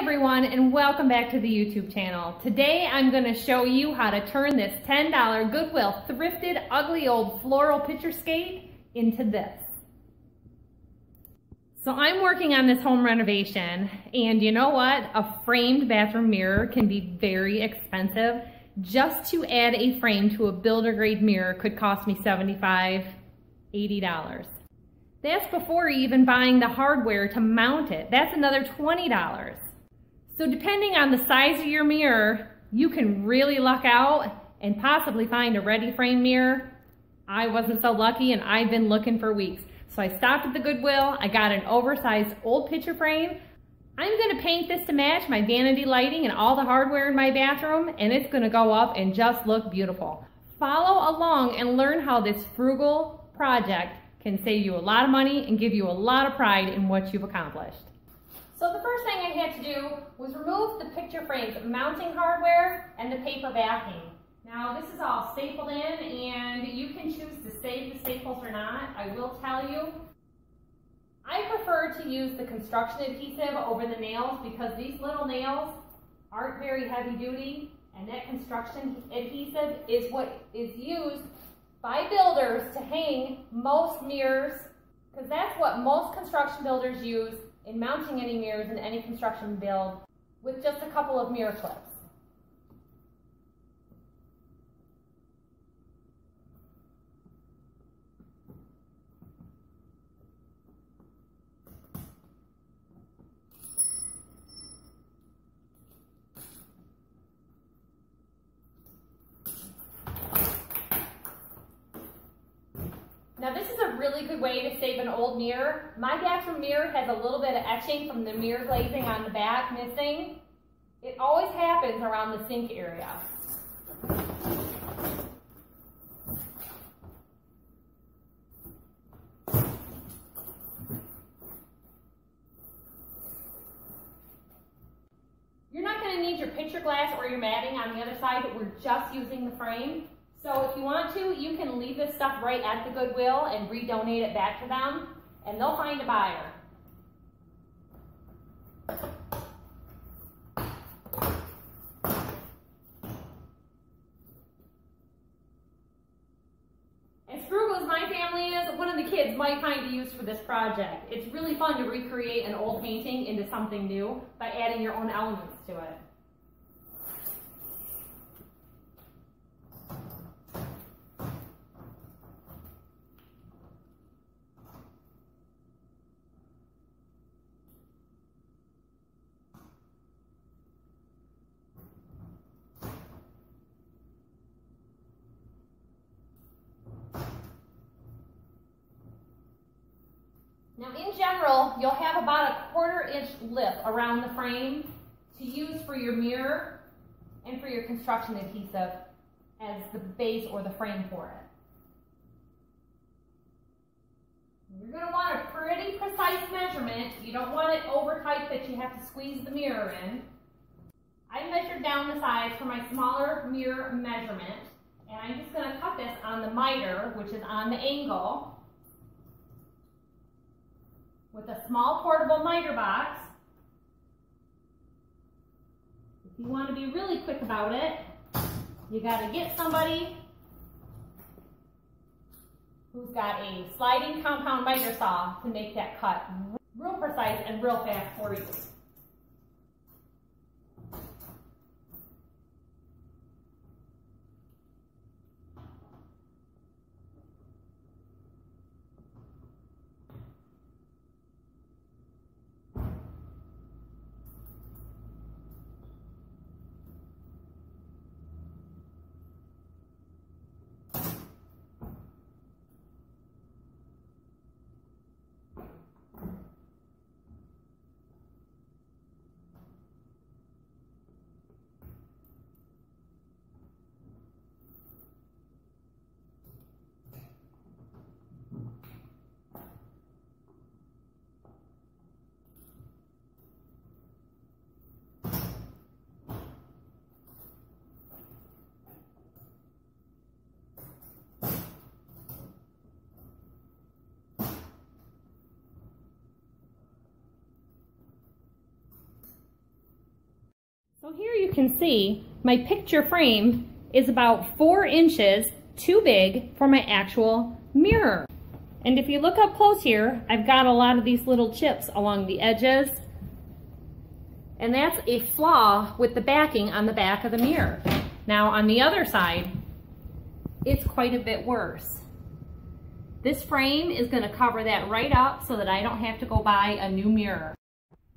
everyone, and welcome back to the YouTube channel. Today I'm going to show you how to turn this $10 Goodwill thrifted ugly old floral picturescape into this. So I'm working on this home renovation, and you know what? A framed bathroom mirror can be very expensive. Just to add a frame to a builder grade mirror could cost me $75, $80. That's before even buying the hardware to mount it. That's another $20. So depending on the size of your mirror, you can really luck out and possibly find a ready frame mirror. I wasn't so lucky, and I've been looking for weeks. So I stopped at the Goodwill. I got an oversized old picture frame. I'm gonna paint this to match my vanity lighting and all the hardware in my bathroom, and it's gonna go up and just look beautiful. Follow along and learn how this frugal project can save you a lot of money and give you a lot of pride in what you've accomplished. So the first thing I had to do was remove the picture frame's mounting hardware and the paper backing. Now this is all stapled in, and you can choose to save the staples or not. I will tell you, I prefer to use the construction adhesive over the nails because these little nails aren't very heavy duty, and that construction adhesive is what is used by builders to hang most mirrors, because that's what most construction builders use in mounting any mirrors in any construction build, with just a couple of mirror clips. Now this is a really good way to save an old mirror. My bathroom mirror has a little bit of etching from the mirror glazing on the back missing. It always happens around the sink area. You're not going to need your picture glass or your matting on the other side, but we're just using the frame. So if you want to, you can leave this stuff right at the Goodwill and re-donate it back to them, and they'll find a buyer. As frugal as my family is, one of the kids might find a use for this project. It's really fun to recreate an old painting into something new by adding your own elements to it. Now in general, you'll have about a 1/4 inch lip around the frame to use for your mirror and for your construction adhesive as the base or the frame for it. You're gonna want a pretty precise measurement. You don't want it over tight that you have to squeeze the mirror in. I measured down the size for my smaller mirror measurement, and I'm just gonna cut this on the miter, which is on the angle, with a small portable miter box. If you want to be really quick about it, you got to get somebody who's got a sliding compound miter saw to make that cut real precise and real fast for you. So here you can see my picture frame is about 4 inches too big for my actual mirror. And if you look up close here, I've got a lot of these little chips along the edges. And that's a flaw with the backing on the back of the mirror. Now on the other side, it's quite a bit worse. This frame is going to cover that right up so that I don't have to go buy a new mirror.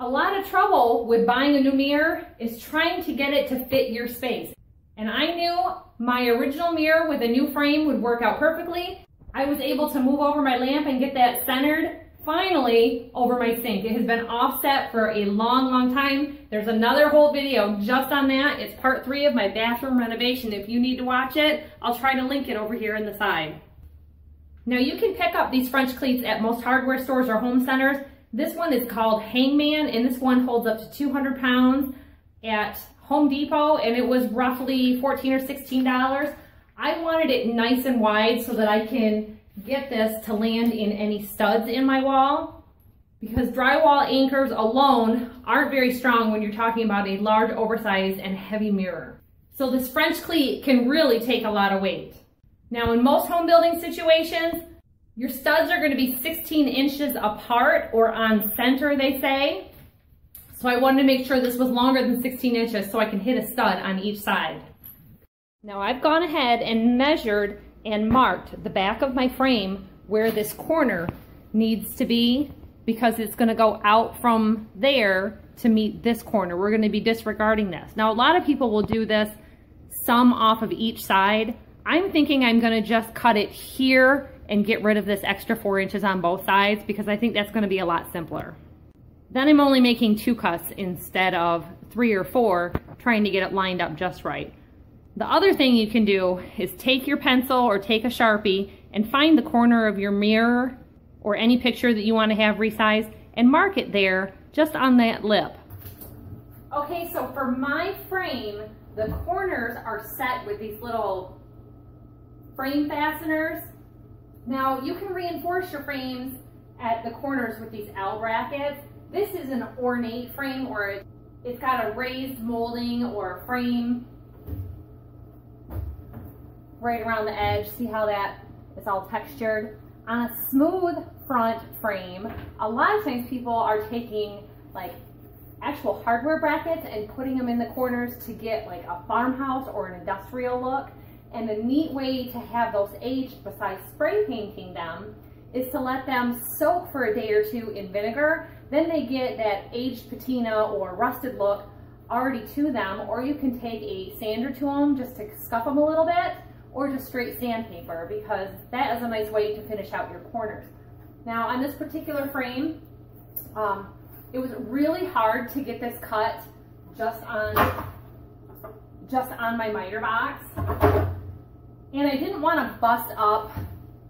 A lot of trouble with buying a new mirror is trying to get it to fit your space. And I knew my original mirror with a new frame would work out perfectly. I was able to move over my lamp and get that centered finally over my sink. It has been offset for a long time. There's another whole video just on that. It's part 3 of my bathroom renovation. If you need to watch it, I'll try to link it over here in the side. Now you can pick up these French cleats at most hardware stores or home centers. This one is called Hangman, and this one holds up to 200 pounds at Home Depot, and it was roughly $14 or $16. I wanted it nice and wide so that I can get this to land in any studs in my wall, because drywall anchors alone aren't very strong when you're talking about a large, oversized, and heavy mirror. So this French cleat can really take a lot of weight. Now in most home building situations, your studs are going to be 16 inches apart or on center, they say. So I wanted to make sure this was longer than 16 inches so I can hit a stud on each side. Now I've gone ahead and measured and marked the back of my frame where this corner needs to be, because it's going to go out from there to meet this corner. We're going to be disregarding this. Now a lot of people will do this, some off of each side. I'm thinking I'm going to just cut it here and get rid of this extra 4 inches on both sides, because I think that's going to be a lot simpler. Then I'm only making 2 cuts instead of 3 or 4, trying to get it lined up just right. The other thing you can do is take your pencil or take a Sharpie and find the corner of your mirror or any picture that you want to have resized and mark it there just on that lip. Okay, so for my frame, the corners are set with these little frame fasteners. Now you can reinforce your frames at the corners with these L brackets. This is an ornate frame, or it's got a raised molding or frame right around the edge. See how that is all textured? On a smooth front frame, a lot of times people are taking like actual hardware brackets and putting them in the corners to get like a farmhouse or an industrial look. And a neat way to have those aged, besides spray painting them, is to let them soak for a day or two in vinegar. Then they get that aged patina or rusted look already to them, or you can take a sander to them just to scuff them a little bit, or just straight sandpaper, because that is a nice way to finish out your corners. Now on this particular frame, it was really hard to get this cut just on my miter box, and I didn't want to bust up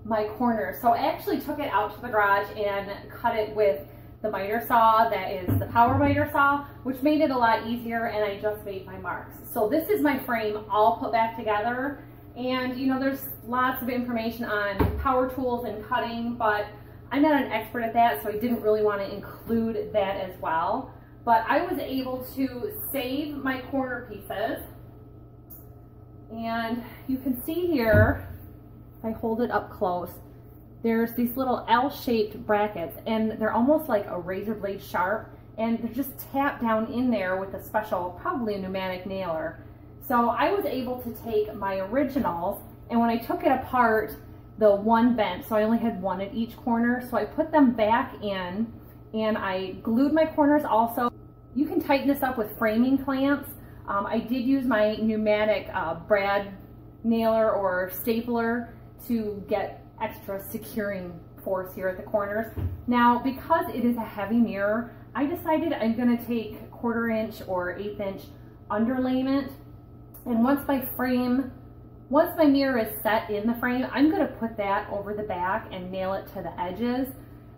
my corners, so I actually took it out to the garage and cut it with the miter saw, that is the power miter saw, which made it a lot easier, and I just made my marks. So this is my frame all put back together. And you know, there's lots of information on power tools and cutting, but I'm not an expert at that, so I didn't really want to include that as well. But I was able to save my corner pieces. And you can see here, if I hold it up close, there's these little L-shaped brackets, and they're almost like a razor blade sharp, and they're just tapped down in there with a special, probably a pneumatic nailer. So I was able to take my originals, and when I took it apart, the one bent, so I only had one at each corner. So I put them back in, and I glued my corners also. You can tighten this up with framing clamps. I did use my pneumatic brad nailer or stapler to get extra securing force here at the corners. Now, because it is a heavy mirror, I decided I'm going to take 1/4 inch or 1/8 inch underlayment. And once my mirror is set in the frame, I'm going to put that over the back and nail it to the edges,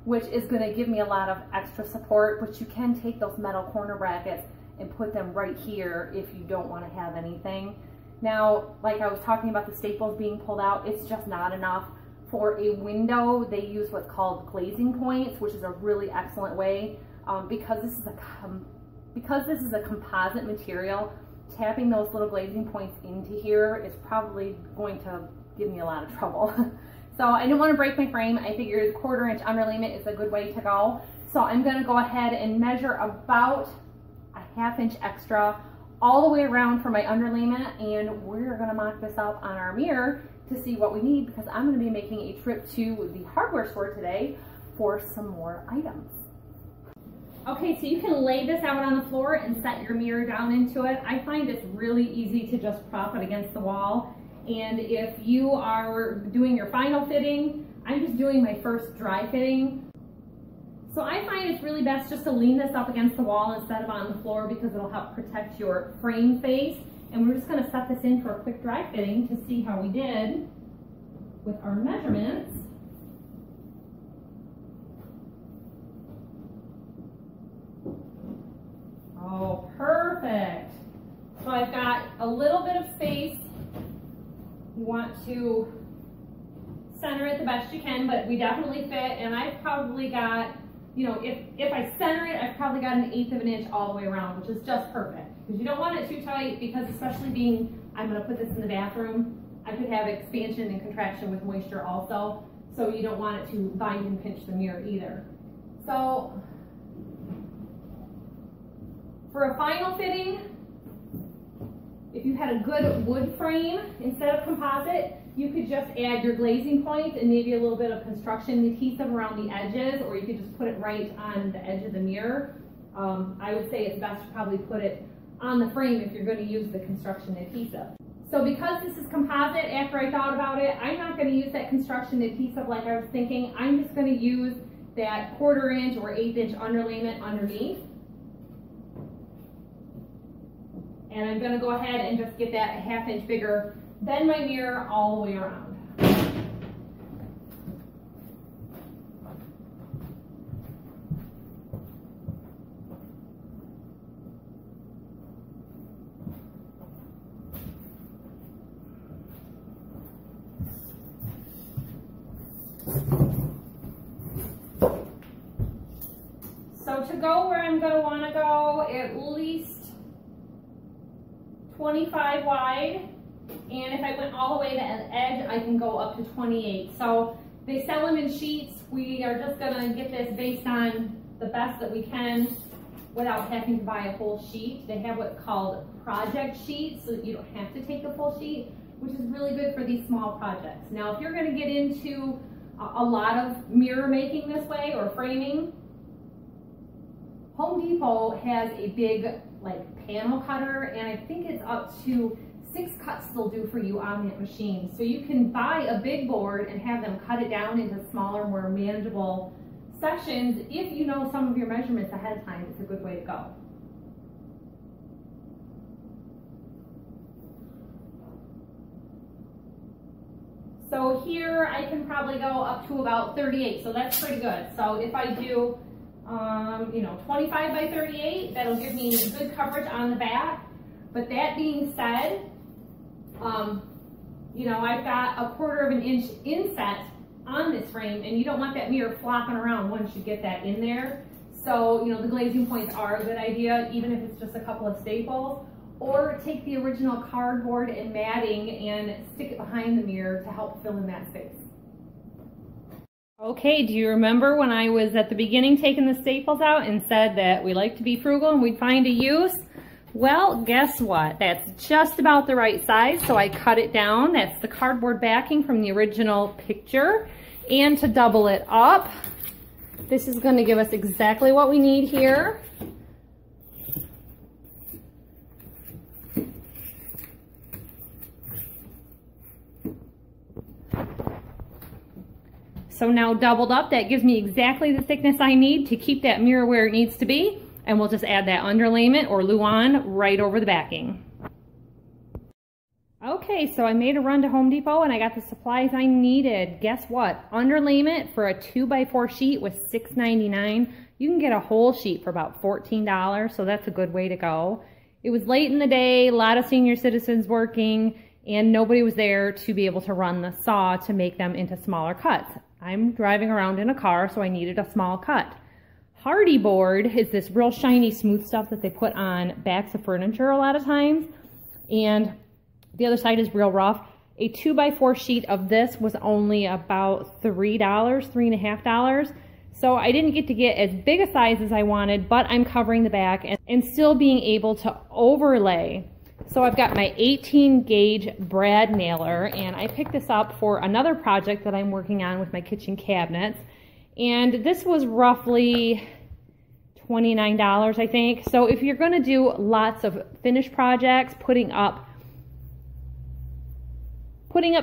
which is going to give me a lot of extra support. But you can take those metal corner brackets and put them right here if you don't want to have anything. Now, like I was talking about the staples being pulled out, it's just not enough. For a window, they use what's called glazing points, which is a really excellent way because this is a Because this is a composite material, tapping those little glazing points into here is probably going to give me a lot of trouble. So I didn't want to break my frame. I figured 1/4 inch underlayment is a good way to go. So I'm going to go ahead and measure about a 1/2 inch extra all the way around for my underlayment, and we're going to mock this up on our mirror to see what we need, because I'm going to be making a trip to the hardware store today for some more items. Okay, so you can lay this out on the floor and set your mirror down into it. I find it's really easy to just prop it against the wall. And if you are doing your final fitting, I'm just doing my first dry fitting. So I find it's really best just to lean this up against the wall instead of on the floor, because it'll help protect your frame face. And we're just gonna set this in for a quick dry fitting to see how we did with our measurements. Oh, perfect. So I've got a little bit of space. You want to center it the best you can, but we definitely fit, and I've probably got, you know, if I center it, I've probably got an 1/8 of an inch all the way around, which is just perfect, because you don't want it too tight, because especially being, I'm going to put this in the bathroom, I could have expansion and contraction with moisture also, so you don't want it to bind and pinch the mirror either. So for a final fitting, if you had a good wood frame instead of composite, you could just add your glazing points and maybe a little bit of construction adhesive around the edges, or you could just put it right on the edge of the mirror. I would say it's best to probably put it on the frame if you're going to use the construction adhesive. So because this is composite, after I thought about it, I'm not going to use that construction adhesive like I was thinking. I'm just going to use that 1/4 inch or 1/8 inch underlayment underneath. And I'm going to go ahead and just get that a 1/2 inch bigger than my mirror all the way around. So to go where I'm going to want to go, at least 25 wide, and if I went all the way to the edge, I can go up to 28. So they sell them in sheets. We are just gonna get this based on the best that we can without having to buy a whole sheet. They have what's called project sheets, so that you don't have to take the full sheet, which is really good for these small projects. Now, if you're gonna get into a lot of mirror making this way or framing, Home Depot has a big like panel cutter, and I think it's up to 6 cuts they'll do for you on that machine. So you can buy a big board and have them cut it down into smaller, more manageable sections. If you know some of your measurements ahead of time, it's a good way to go. So here I can probably go up to about 38, so that's pretty good. So if I do 25 by 38, that'll give me good coverage on the back. But that being said, I've got a 1/4 inch inset on this frame, and you don't want that mirror flopping around once you get that in there. So, the glazing points are a good idea, even if it's just a couple of staples, or take the original cardboard and matting and stick it behind the mirror to help fill in that space. Okay, do you remember when I was at the beginning taking the staples out and said that we like to be frugal and we'd find a use? Well, guess what? That's just about the right size, so I cut it down. That's the cardboard backing from the original picture. And to double it up, this is going to give us exactly what we need here. So now doubled up, that gives me exactly the thickness I need to keep that mirror where it needs to be. And we'll just add that underlayment or Luan right over the backing. Okay, so I made a run to Home Depot and I got the supplies I needed. Guess what? Underlayment for a 2x4 sheet was $6.99. You can get a whole sheet for about $14, so that's a good way to go. It was late in the day, a lot of senior citizens working, and nobody was there to be able to run the saw to make them into smaller cuts. I'm driving around in a car, so I needed a small cut. Hardy board is this real shiny, smooth stuff that they put on backs of furniture a lot of times. And the other side is real rough. A 2x4 sheet of this was only about $3, $3.50. So I didn't get to get as big a size as I wanted, but I'm covering the back and still being able to overlay. So I've got my 18 gauge brad nailer, and I picked this up for another project that I'm working on with my kitchen cabinets. And this was roughly $29, I think. So if you're gonna do lots of finished projects, putting up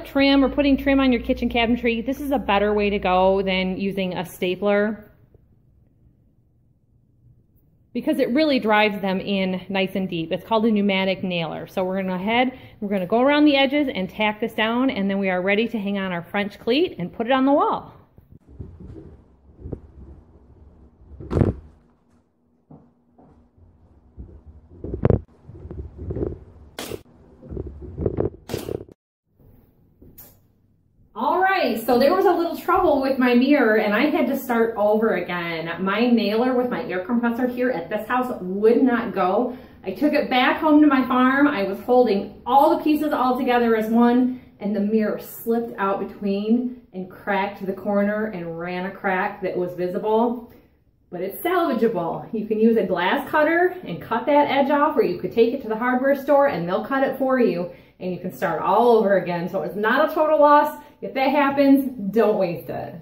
trim or putting trim on your kitchen cabinetry, this is a better way to go than using a stapler, because it really drives them in nice and deep. It's called a pneumatic nailer. So we're gonna go around the edges and tack this down, and then we are ready to hang on our French cleat and put it on the wall. So there was a little trouble with my mirror, and I had to start over again. My nailer with my air compressor here at this house would not go. I took it back home to my farm. I was holding all the pieces all together as one, and the mirror slipped out between and cracked the corner and ran a crack that was visible. But it's salvageable. You can use a glass cutter and cut that edge off, or you could take it to the hardware store and they'll cut it for you, and you can start all over again. So it's not a total loss. If that happens, don't waste it.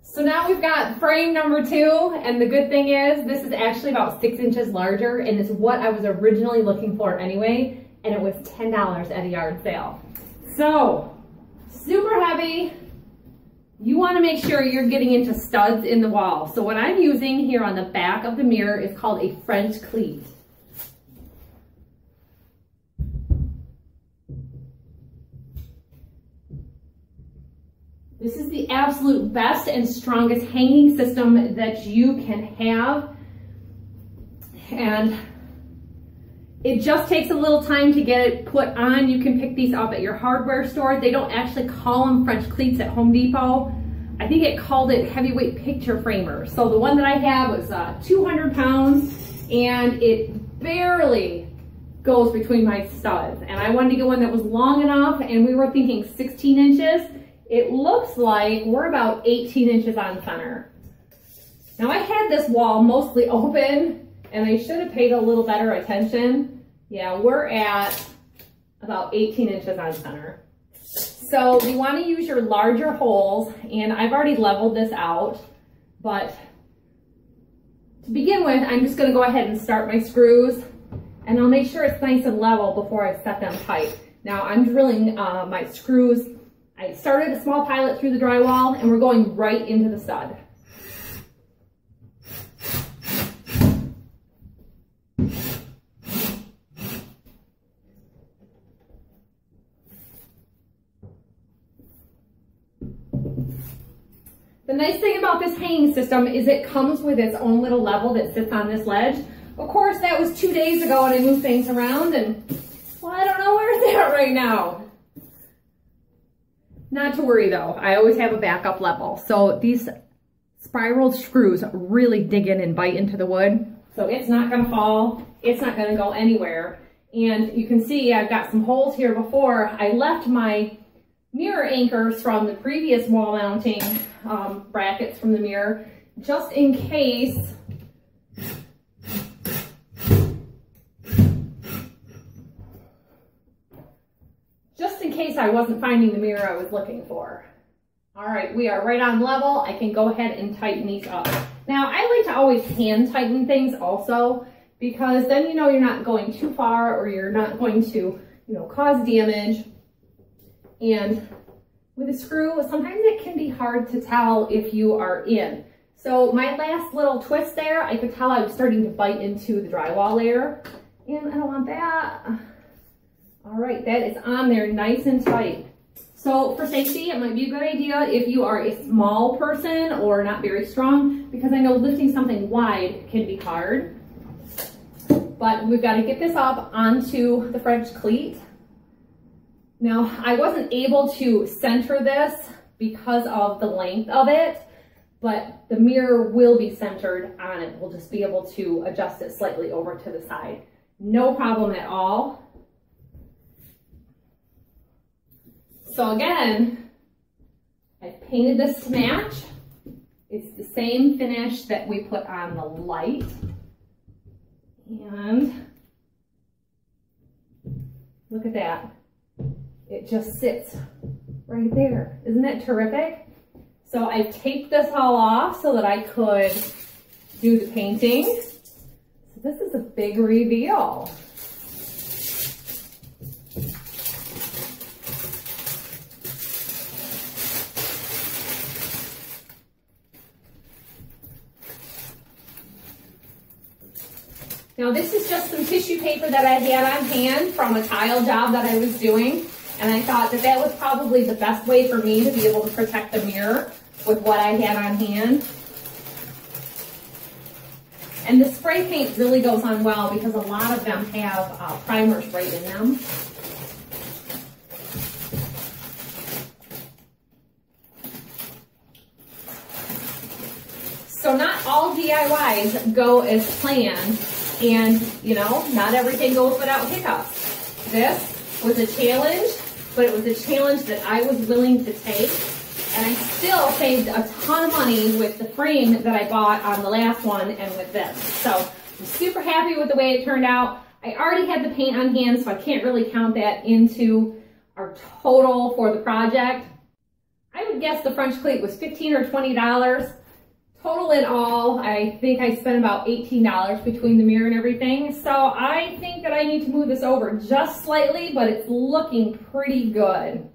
So now we've got frame number 2, and the good thing is this is actually about 6 inches larger, and it's what I was originally looking for anyway, and it was $10 at a yard sale. So, super heavy. You want to make sure you're getting into studs in the wall. So what I'm using here on the back of the mirror is called a French cleat. This is the absolute best and strongest hanging system that you can have. And it just takes a little time to get it put on. You can pick these up at your hardware store. They don't actually call them French cleats at Home Depot. I think it called it heavyweight picture framer. So the one that I have was 200 pounds, and it barely goes between my studs. And I wanted to get one that was long enough, and we were thinking 16 inches. It looks like we're about 18 inches on center. Now I had this wall mostly open, and I should have paid a little better attention. Yeah, we're at about 18 inches on center. So you want to use your larger holes, and I've already leveled this out, but to begin with, I'm just going to go ahead and start my screws, and I'll make sure it's nice and level before I set them tight. Now I'm drilling my screws. I started a small pilot through the drywall, and we're going right into the stud. The nice thing about this hanging system is it comes with its own little level that sits on this ledge. Of course, that was 2 days ago, and I moved things around, and well, I don't know where it's at right now. Not to worry though, I always have a backup level. So these spiraled screws really dig in and bite into the wood. So it's not gonna fall, it's not gonna go anywhere. And you can see I've got some holes here before. I left my mirror anchors from the previous wall mounting brackets from the mirror, just in case I wasn't finding the mirror I was looking for. All right, we are right on level. I can go ahead and tighten these up. Now, I like to always hand tighten things also, because then you know you're not going too far, or you're not going to, cause damage. And with a screw, sometimes it can be hard to tell if you are in. So my last little twist there, I could tell I was starting to bite into the drywall layer, and I don't want that. All right, that is on there nice and tight. So for safety, it might be a good idea if you are a small person or not very strong, because I know lifting something wide can be hard. But we've got to get this up onto the French cleat. Now, I wasn't able to center this because of the length of it, but the mirror will be centered on it. We'll just be able to adjust it slightly over to the side. No problem at all. So again, I painted this to match. It's the same finish that we put on the light. And look at that. It just sits right there. Isn't that terrific? So I taped this all off so that I could do the painting. So this is a big reveal. Now this is just some tissue paper that I had on hand from a tile job that I was doing. And I thought that that was probably the best way for me to be able to protect the mirror with what I had on hand. And the spray paint really goes on well because a lot of them have primers right in them. So not all DIYs go as planned, and you know, not everything goes without hiccups. This was a challenge, but it was a challenge that I was willing to take, and I still saved a ton of money with the frame that I bought on the last one and with this. So I'm super happy with the way it turned out. I already had the paint on hand, so I can't really count that into our total for the project. I would guess the French cleat was $15 or $20. Total in all, I think I spent about $18 between the mirror and everything. So I think that I need to move this over just slightly, but it's looking pretty good.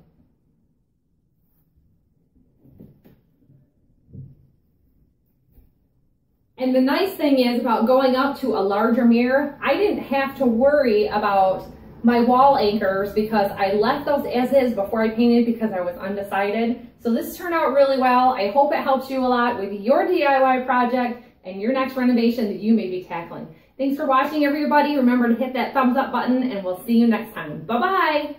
And the nice thing is about going up to a larger mirror, I didn't have to worry about my wall anchors because I left those as is before I painted because I was undecided. So this turned out really well. I hope it helps you a lot with your DIY project and your next renovation that you may be tackling. Thanks for watching, everybody. Remember to hit that thumbs up button, and we'll see you next time. Bye-bye.